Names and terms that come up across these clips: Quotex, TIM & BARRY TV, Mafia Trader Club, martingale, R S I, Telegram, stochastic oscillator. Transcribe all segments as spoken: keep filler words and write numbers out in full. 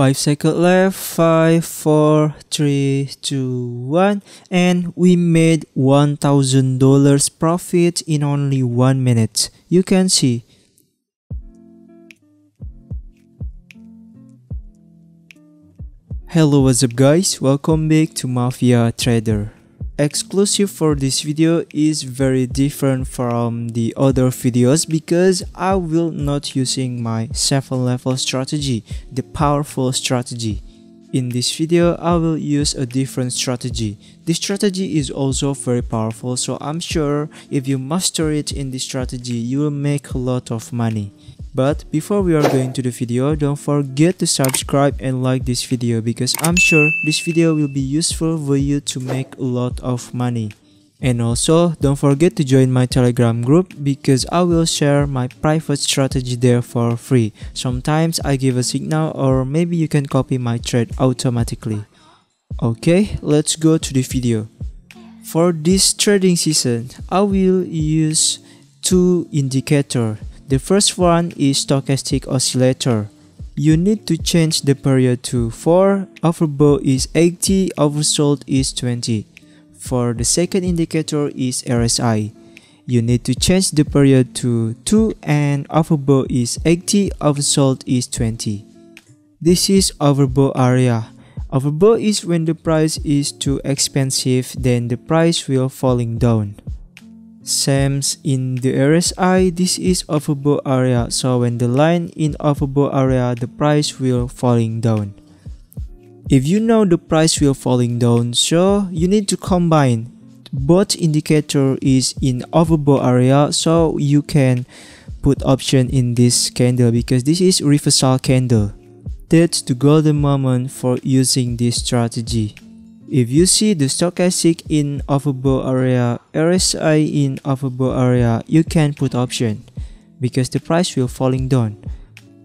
five seconds left, five, four, three, two, one, and we made one thousand dollars profit in only one minute. You can see. Hello, what's up guys, welcome back to Mafia Trader. Exclusive for this video is very different from the other videos because I will not using my seven level strategy, the powerful strategy. In this video I will use a different strategy. This strategy is also very powerful, so I'm sure if you master it in this strategy you will make a lot of money. But before we are going to the video, don't forget to subscribe and like this video because I'm sure this video will be useful for you to make a lot of money. And also, don't forget to join my Telegram group because I will share my private strategy there for free. Sometimes I give a signal or maybe you can copy my trade automatically. Okay, let's go to the video. For this trading season, I will use two indicators. The first one is stochastic oscillator. You need to change the period to four, overbought is eighty, oversold is twenty. For the second indicator is R S I. You need to change the period to two and overbought is eighty, oversold is twenty. This is overbought area. Overbought is when the price is too expensive, then the price will falling down. Same in the R S I, this is overbought area, so when the line in overbought area, the price will falling down. If you know the price will falling down, so you need to combine both indicator is in overbought area, so you can put option in this candle because this is reversal candle. That's the golden moment for using this strategy. If you see the stochastic in overbought area, R S I in overbought area, you can put option because the price will falling down.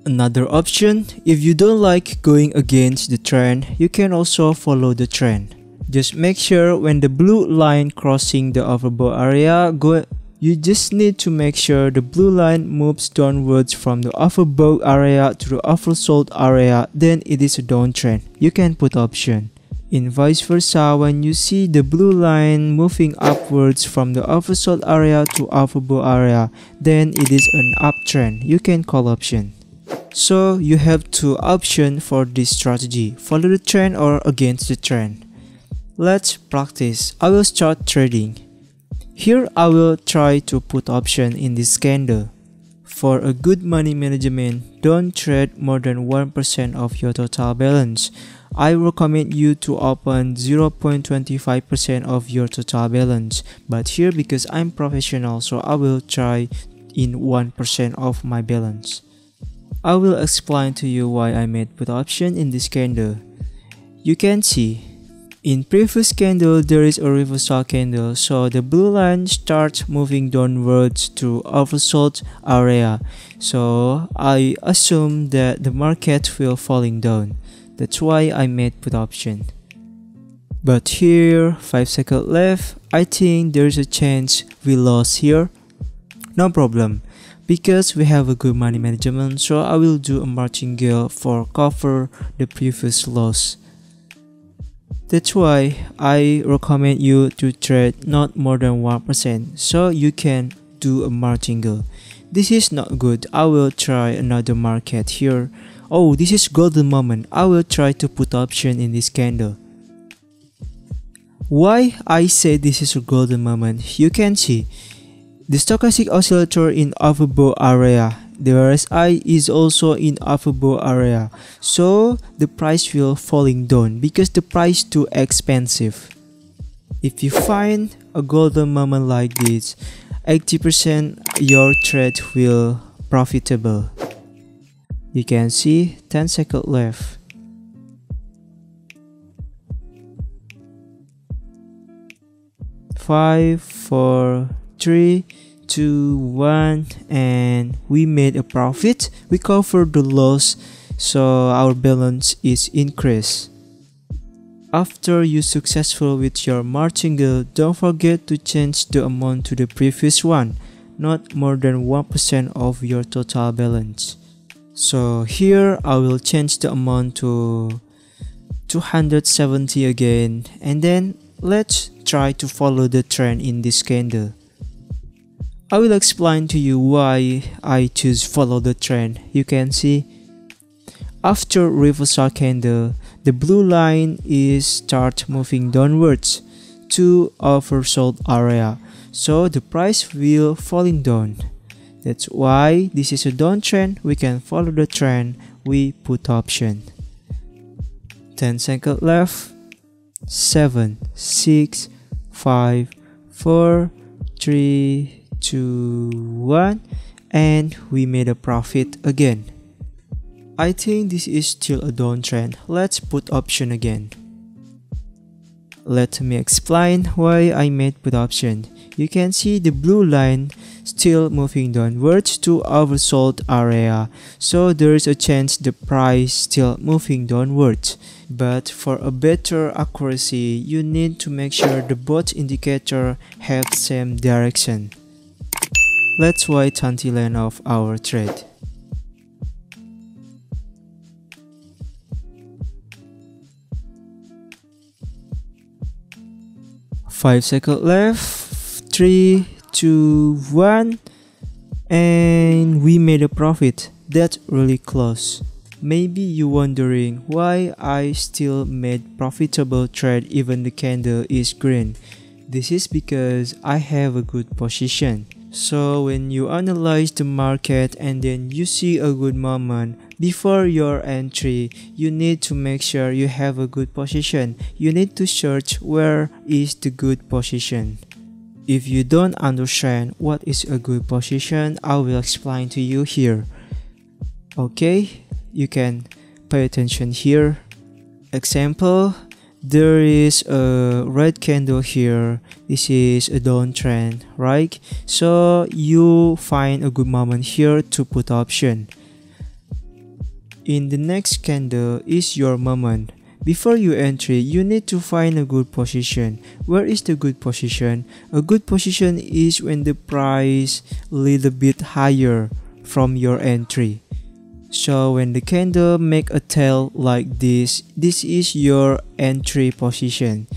Another option, if you don't like going against the trend, you can also follow the trend. Just make sure when the blue line crossing the overbought area, go, you just need to make sure the blue line moves downwards from the overbought area to the oversold area, then it is a downtrend. You can put option. In vice versa, when you see the blue line moving upwards from the oversold area to overbought area, then it is an uptrend. You can call option. So you have two options for this strategy, follow the trend or against the trend. Let's practice. I will start trading. Here I will try to put option in this candle. For a good money management, don't trade more than one percent of your total balance. I recommend you to open zero point two five percent of your total balance, but here because I'm professional, so I will try in one percent of my balance. I will explain to you why I made put option in this candle. You can see, in previous candle there is a reversal candle, so the blue line starts moving downwards to oversold area. So I assume that the market will falling down. That's why I made put option. But here, five seconds left, I think there's a chance we lost here. No problem, because we have a good money management, so I will do a martingale for cover the previous loss. That's why I recommend you to trade not more than one percent, so you can do a martingale. This is not good, I will try another market here. Oh, this is golden moment. I will try to put option in this candle. Why I say this is a golden moment? You can see the stochastic oscillator in overbought area. The R S I is also in overbought area. So the price will falling down because the price too expensive. If you find a golden moment like this, eighty percent your trade will profitable. You can see ten seconds left. five, four, three, two, one, and we made a profit. We covered the loss, so our balance is increased. After you successful with your martingale, don't forget to change the amount to the previous one, not more than one percent of your total balance. So here I will change the amount to two hundred seventy again, and then let's try to follow the trend in this candle. I will explain to you why I choose follow the trend. You can see after reversal candle, the blue line is start moving downwards to oversold area, so the price will falling down. That's why this is a downtrend. We can follow the trend. We put option. ten seconds left. seven, six, five, four, three, two, one, and we made a profit again. I think this is still a downtrend. Let's put option again. Let me explain why I made put option. You can see the blue line still moving downwards to oversold area, so there is a chance the price still moving downwards. But for a better accuracy, you need to make sure the both indicator have same direction. Let's wait until end of our trade. five seconds left, three, two, one, and we made a profit. That's really close. Maybe you're wondering why I still made profitable trade even the candle is green. This is because I have a good position. So when you analyze the market and then you see a good moment, before your entry, you need to make sure you have a good position. You need to search where is the good position. If you don't understand what is a good position, I will explain to you here. Okay, you can pay attention here. Example, there is a red candle here. This is a downtrend, right? So you find a good moment here to put option. In the next candle is your moment. Before you entry, you need to find a good position. Where is the good position? A good position is when the price little bit higher from your entry. So when the candle make a tail like this, this is your entry position.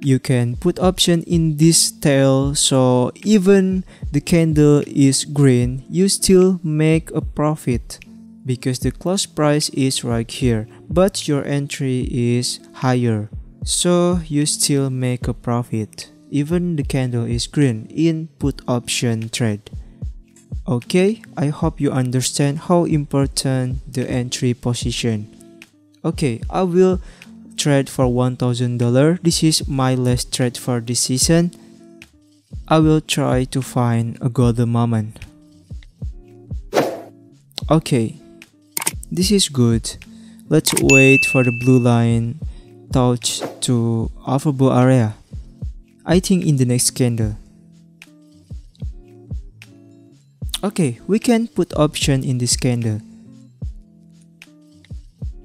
You can put option in this tail, so even the candle is green, you still make a profit because the close price is right here, but your entry is higher. So you still make a profit, even the candle is green in put option trade. Okay, I hope you understand how important the entry position. Okay, I will trade for one thousand dollars. This is my last trade for this season. I will try to find a golden moment. Okay, this is good. Let's wait for the blue line touch to overbought area. I think in the next candle. Okay, we can put option in this candle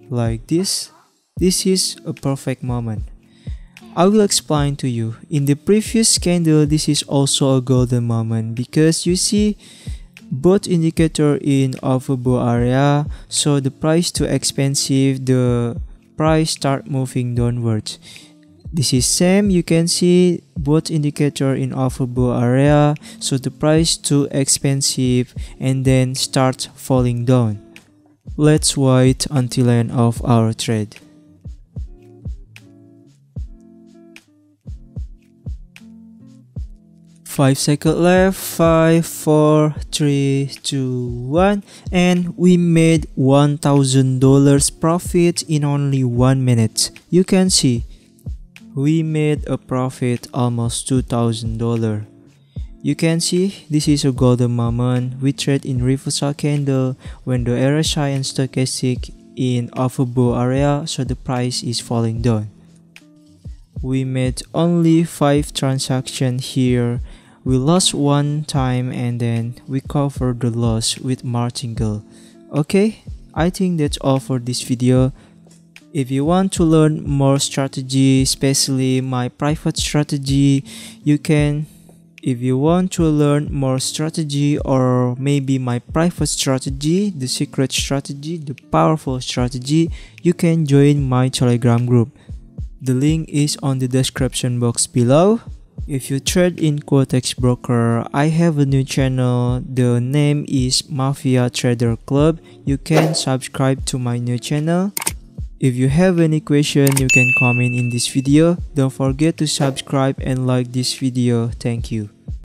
like this. This is a perfect moment. I will explain to you. In the previous candle, this is also a golden moment because you see both indicator in overbought area, so the price too expensive, the price start moving downwards. This is same, you can see both indicator in overbought area, so the price too expensive and then starts falling down. Let's wait until end of our trade. five seconds left, five, four, three, two, one, and we made one thousand dollars profit in only one minute. You can see we made a profit almost two thousand dollars. You can see this is a golden moment. We trade in reversal candle when the R S I and stochastic in overbought area, so the price is falling down. We made only five transactions here. We lost one time and then we covered the loss with martingale. Okay, I think that's all for this video. If you want to learn more strategy, especially my private strategy, you can If you want to learn more strategy, or maybe my private strategy, the secret strategy, the powerful strategy, you can join my Telegram group. The link is on the description box below. If you trade in Quotex broker, I have a new channel. The name is Mafia Trader Club. You can subscribe to my new channel. If you have any question, you can comment in this video. Don't forget to subscribe and like this video. Thank you.